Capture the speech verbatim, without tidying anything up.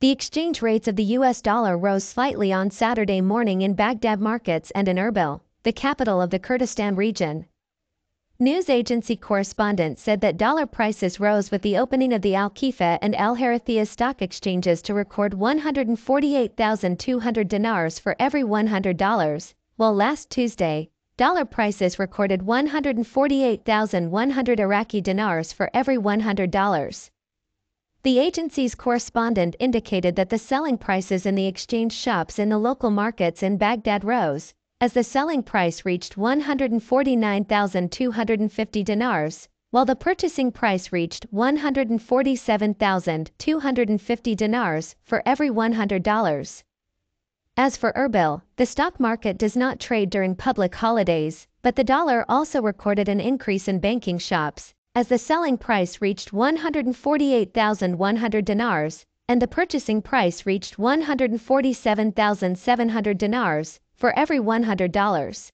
The exchange rates of the U S dollar rose slightly on Saturday morning in Baghdad markets and in Erbil, the capital of the Kurdistan region. News agency correspondents said that dollar prices rose with the opening of the Al-Kifa and Al-Harithiya stock exchanges to record one hundred forty-eight thousand two hundred dinars for every one hundred dollars, while last Tuesday, dollar prices recorded one hundred forty-eight thousand one hundred Iraqi dinars for every one hundred dollars. The agency's correspondent indicated that the selling prices in the exchange shops in the local markets in Baghdad rose, as the selling price reached one hundred forty-nine thousand two hundred fifty dinars, while the purchasing price reached one hundred forty-seven thousand two hundred fifty dinars for every one hundred dollars. As for Erbil, the stock market does not trade during public holidays, but the dollar also recorded an increase in banking shops, as the selling price reached one hundred forty-eight thousand one hundred dinars, and the purchasing price reached one hundred forty-seven thousand seven hundred dinars, for every one hundred dollars.